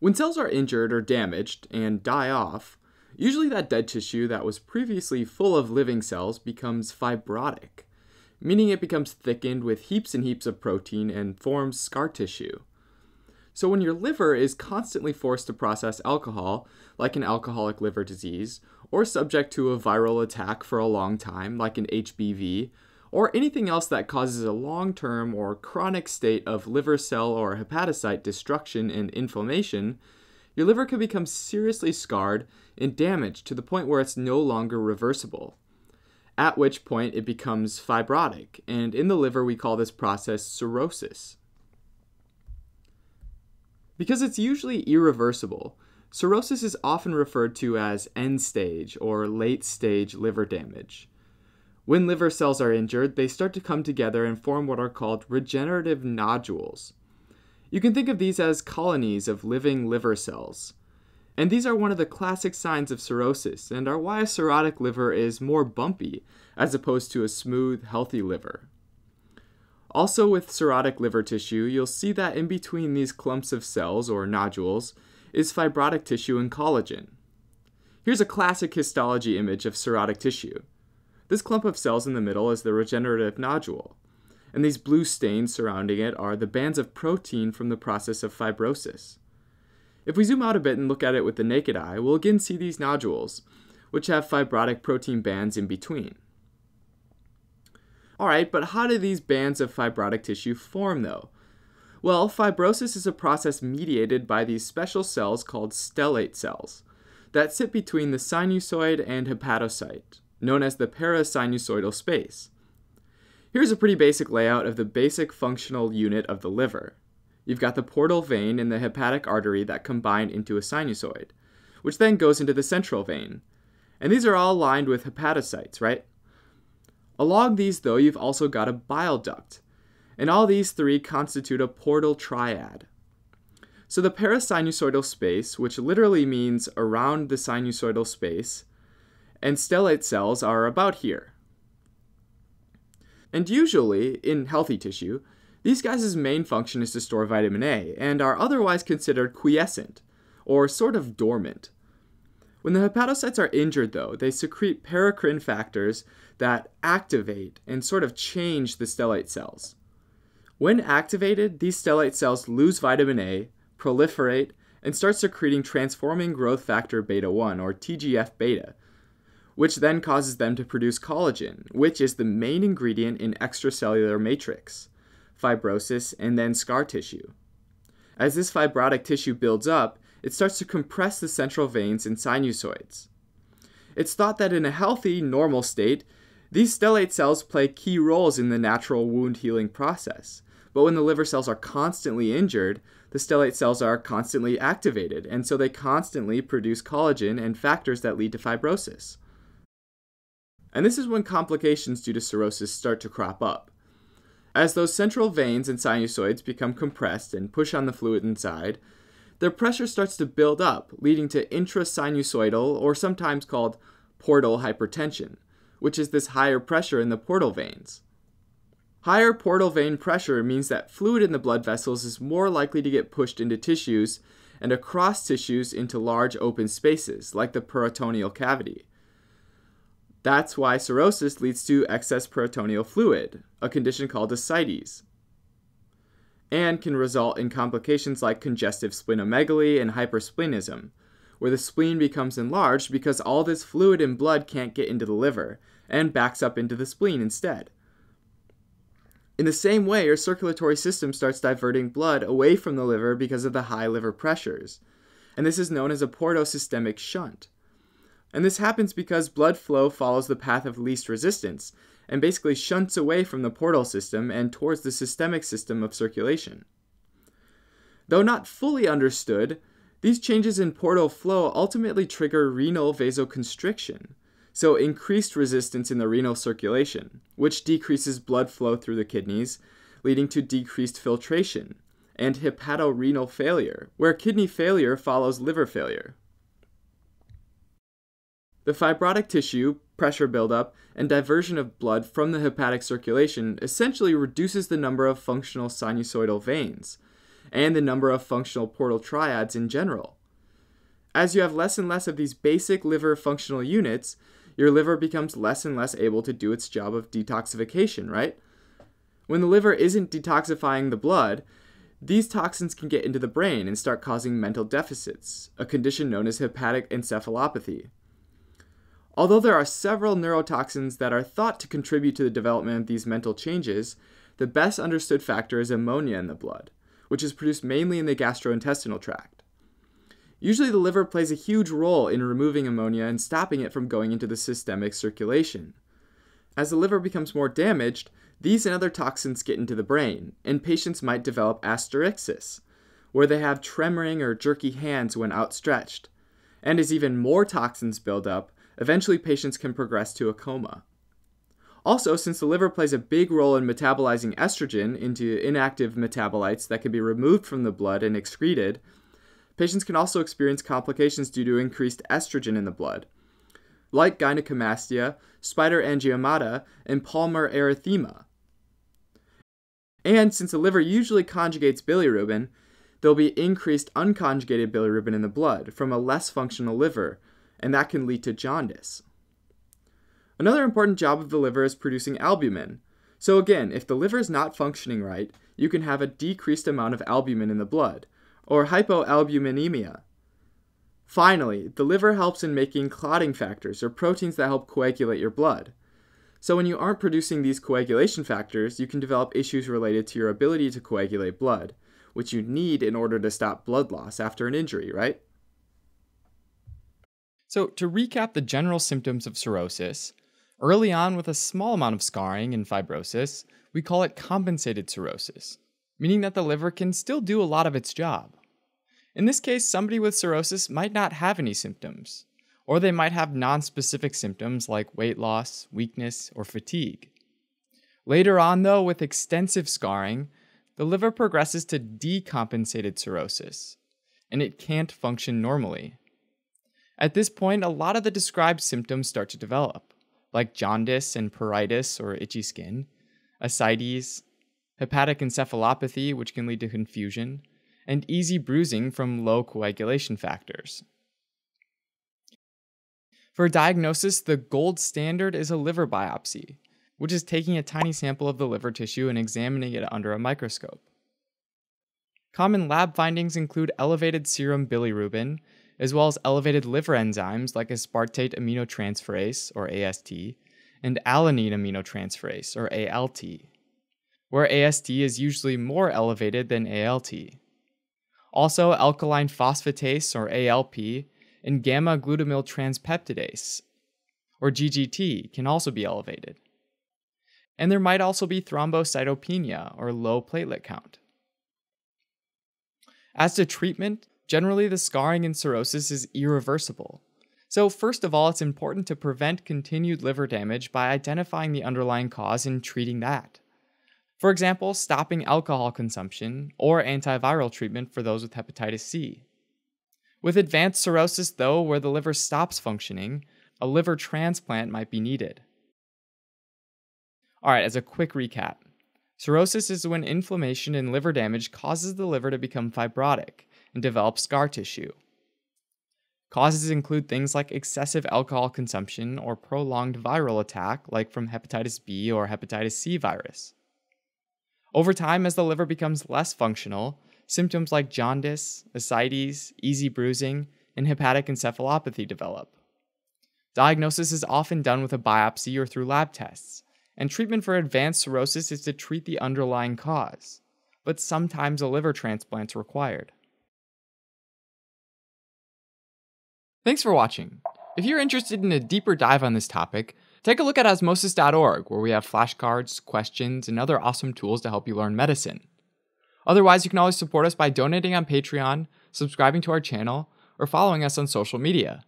When cells are injured or damaged and die off, usually that dead tissue that was previously full of living cells becomes fibrotic, meaning it becomes thickened with heaps and heaps of protein and forms scar tissue. So when your liver is constantly forced to process alcohol, like an alcoholic liver disease, or subject to a viral attack for a long time, like an HBV, or anything else that causes a long-term or chronic state of liver cell or hepatocyte destruction and inflammation, your liver can become seriously scarred and damaged to the point where it's no longer reversible, at which point it becomes fibrotic, and in the liver we call this process cirrhosis. Because it's usually irreversible, cirrhosis is often referred to as end-stage or late-stage liver damage. When liver cells are injured, they start to come together and form what are called regenerative nodules. You can think of these as colonies of living liver cells. And these are one of the classic signs of cirrhosis and are why a cirrhotic liver is more bumpy as opposed to a smooth, healthy liver. Also with cirrhotic liver tissue, you'll see that in between these clumps of cells or nodules is fibrotic tissue and collagen. Here's a classic histology image of cirrhotic tissue. This clump of cells in the middle is the regenerative nodule, and these blue stains surrounding it are the bands of protein from the process of fibrosis. If we zoom out a bit and look at it with the naked eye, we'll again see these nodules, which have fibrotic protein bands in between. Alright, but how do these bands of fibrotic tissue form though? Well, fibrosis is a process mediated by these special cells called stellate cells that sit between the sinusoid and hepatocyte, known as the parasinusoidal space. Here's a pretty basic layout of the basic functional unit of the liver. You've got the portal vein and the hepatic artery that combine into a sinusoid, which then goes into the central vein. And these are all lined with hepatocytes, right? Along these, though, you've also got a bile duct, and all these three constitute a portal triad. So the parasinusoidal space, which literally means around the sinusoidal space, and stellate cells are about here. And usually, in healthy tissue, these guys' main function is to store vitamin A and are otherwise considered quiescent, or sort of dormant. When the hepatocytes are injured though, they secrete paracrine factors that activate and sort of change the stellate cells. When activated, these stellate cells lose vitamin A, proliferate, and start secreting transforming growth factor beta 1, or TGF-beta, which then causes them to produce collagen, which is the main ingredient in extracellular matrix, fibrosis, and then scar tissue. As this fibrotic tissue builds up, it starts to compress the central veins and sinusoids. It's thought that in a healthy, normal state, these stellate cells play key roles in the natural wound healing process, but when the liver cells are constantly injured, the stellate cells are constantly activated, and so they constantly produce collagen and factors that lead to fibrosis. And this is when complications due to cirrhosis start to crop up. As those central veins and sinusoids become compressed and push on the fluid inside, their pressure starts to build up, leading to intrasinusoidal, or sometimes called portal hypertension, which is this higher pressure in the portal veins. Higher portal vein pressure means that fluid in the blood vessels is more likely to get pushed into tissues and across tissues into large open spaces, like the peritoneal cavity. That's why cirrhosis leads to excess peritoneal fluid, a condition called ascites, and can result in complications like congestive splenomegaly and hypersplenism, where the spleen becomes enlarged because all this fluid and blood can't get into the liver, and backs up into the spleen instead. In the same way, your circulatory system starts diverting blood away from the liver because of the high liver pressures, and this is known as a portosystemic shunt. And this happens because blood flow follows the path of least resistance and basically shunts away from the portal system and towards the systemic system of circulation. Though not fully understood, these changes in portal flow ultimately trigger renal vasoconstriction, so increased resistance in the renal circulation, which decreases blood flow through the kidneys, leading to decreased filtration, and hepatorenal failure, where kidney failure follows liver failure. The fibrotic tissue, pressure buildup, and diversion of blood from the hepatic circulation essentially reduces the number of functional sinusoidal veins, and the number of functional portal triads in general. As you have less and less of these basic liver functional units, your liver becomes less and less able to do its job of detoxification, right? When the liver isn't detoxifying the blood, these toxins can get into the brain and start causing mental deficits, a condition known as hepatic encephalopathy. Although there are several neurotoxins that are thought to contribute to the development of these mental changes, the best understood factor is ammonia in the blood, which is produced mainly in the gastrointestinal tract. Usually the liver plays a huge role in removing ammonia and stopping it from going into the systemic circulation. As the liver becomes more damaged, these and other toxins get into the brain, and patients might develop asterixis, where they have tremoring or jerky hands when outstretched. And as even more toxins build up, eventually patients can progress to a coma. Also, since the liver plays a big role in metabolizing estrogen into inactive metabolites that can be removed from the blood and excreted, patients can also experience complications due to increased estrogen in the blood, like gynecomastia, spider angiomata, and palmar erythema. And since the liver usually conjugates bilirubin, there'll be increased unconjugated bilirubin in the blood from a less functional liver, and that can lead to jaundice. Another important job of the liver is producing albumin. So again, if the liver is not functioning right, you can have a decreased amount of albumin in the blood, or hypoalbuminemia. Finally, the liver helps in making clotting factors, or proteins that help coagulate your blood. So when you aren't producing these coagulation factors, you can develop issues related to your ability to coagulate blood, which you need in order to stop blood loss after an injury, right? So to recap the general symptoms of cirrhosis, early on with a small amount of scarring and fibrosis, we call it compensated cirrhosis, meaning that the liver can still do a lot of its job. In this case, somebody with cirrhosis might not have any symptoms, or they might have non-specific symptoms like weight loss, weakness, or fatigue. Later on though, with extensive scarring, the liver progresses to decompensated cirrhosis, and it can't function normally. At this point, a lot of the described symptoms start to develop, like jaundice and pruritus or itchy skin, ascites, hepatic encephalopathy, which can lead to confusion, and easy bruising from low coagulation factors. For diagnosis, the gold standard is a liver biopsy, which is taking a tiny sample of the liver tissue and examining it under a microscope. Common lab findings include elevated serum bilirubin, as well as elevated liver enzymes like aspartate aminotransferase, or AST, and alanine aminotransferase, or ALT, where AST is usually more elevated than ALT. Also, alkaline phosphatase, or ALP, and gamma-glutamyl transpeptidase, or GGT, can also be elevated. And there might also be thrombocytopenia, or low platelet count. As to treatment, generally, the scarring in cirrhosis is irreversible. So first of all, it's important to prevent continued liver damage by identifying the underlying cause and treating that. For example, stopping alcohol consumption or antiviral treatment for those with hepatitis C. With advanced cirrhosis though, where the liver stops functioning, a liver transplant might be needed. Alright, as a quick recap, cirrhosis is when inflammation and liver damage causes the liver to become fibrotic and develop scar tissue. Causes include things like excessive alcohol consumption or prolonged viral attack, like from hepatitis B or hepatitis C virus. Over time, as the liver becomes less functional, symptoms like jaundice, ascites, easy bruising, and hepatic encephalopathy develop. Diagnosis is often done with a biopsy or through lab tests, and treatment for advanced cirrhosis is to treat the underlying cause, but sometimes a liver transplant is required. Thanks for watching. If you're interested in a deeper dive on this topic, take a look at osmosis.org, where we have flashcards, questions, and other awesome tools to help you learn medicine. Otherwise, you can always support us by donating on Patreon, subscribing to our channel, or following us on social media.